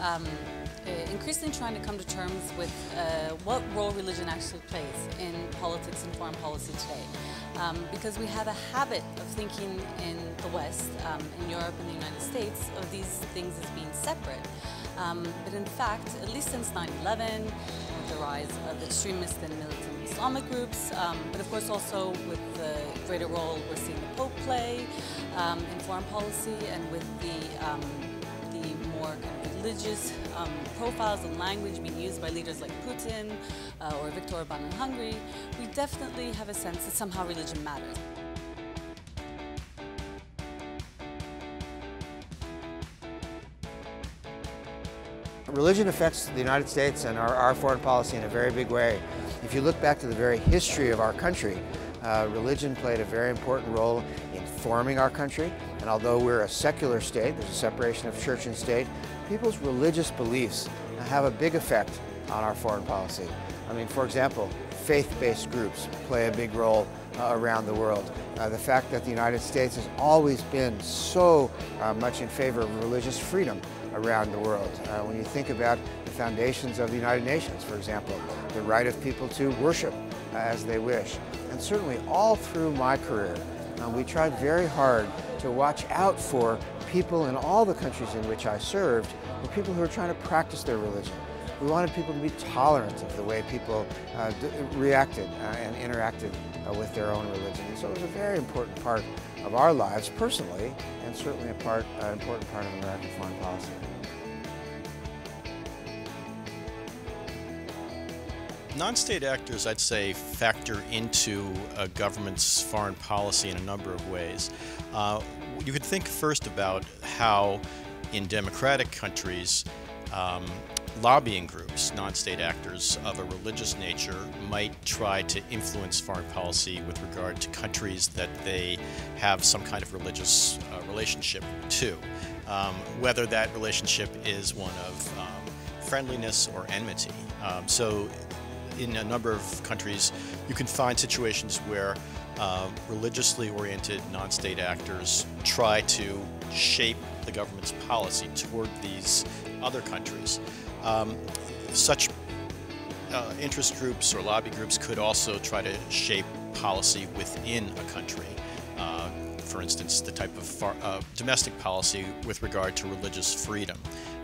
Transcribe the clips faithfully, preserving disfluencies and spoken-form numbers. are um, increasingly trying to come to terms with uh, what role religion actually plays in politics and foreign policy today. Um, because we have a habit of thinking in the West, um, in Europe and the United States, of these things as being separate. Um, but in fact, at least since nine eleven, with the rise of extremist and militant Islamic groups, um, but of course also with the greater role we're seeing the Pope play um, in foreign policy, and with the, um, the more kind of religious um, profiles and language being used by leaders like Putin uh, or Viktor Orban in Hungary, we definitely have a sense that somehow religion matters. Religion affects the United States and our, our foreign policy in a very big way. If you look back to the very history of our country, uh, religion played a very important role in forming our country. And although we're a secular state, there's a separation of church and state, people's religious beliefs have a big effect on our foreign policy. I mean, for example, faith-based groups play a big role uh, around the world. Uh, the fact that the United States has always been so uh, much in favor of religious freedom around the world. Uh, when you think about the foundations of the United Nations, for example, the right of people to worship uh, as they wish. And certainly all through my career, uh, we tried very hard to watch out for people in all the countries in which I served, were people who were trying to practice their religion. We wanted people to be tolerant of the way people uh, d reacted uh, and interacted uh, with their own religion. And so it was a very important part of our lives personally, and certainly a part, uh, important part of American foreign policy. Non-state actors, I'd say, factor into a government's foreign policy in a number of ways. Uh, you could think first about how, in democratic countries, um, lobbying groups, non-state actors of a religious nature, might try to influence foreign policy with regard to countries that they have some kind of religious uh, relationship to, um, whether that relationship is one of um, friendliness or enmity. Um, so in a number of countries, you can find situations where uh, religiously oriented non-state actors try to shape the government's policy toward these other countries. Um, such uh, interest groups or lobby groups could also try to shape policy within a country. Uh, for instance, the type of far, uh, domestic policy with regard to religious freedom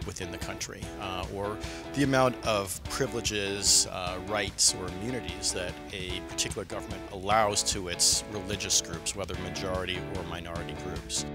within the country, uh, or the amount of privileges, uh, rights, or immunities that a particular government allows to its religious groups, whether majority or minority groups.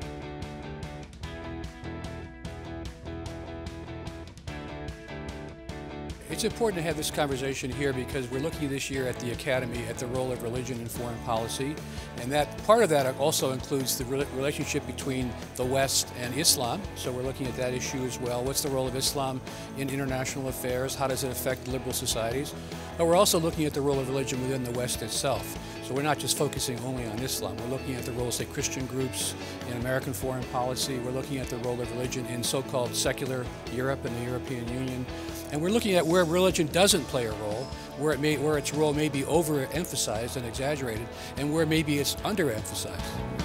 It's important to have this conversation here because we're looking this year at the Academy at the role of religion in foreign policy, and that part of that also includes the relationship between the West and Islam. So we're looking at that issue as well. What's the role of Islam in international affairs? How does it affect liberal societies? But we're also looking at the role of religion within the West itself. So we're not just focusing only on Islam. We're looking at the role of, say, Christian groups in American foreign policy. We're looking at the role of religion in so-called secular Europe and the European Union. And we're looking at where religion doesn't play a role, where, it may, where its role may be overemphasized and exaggerated, and where maybe it's underemphasized.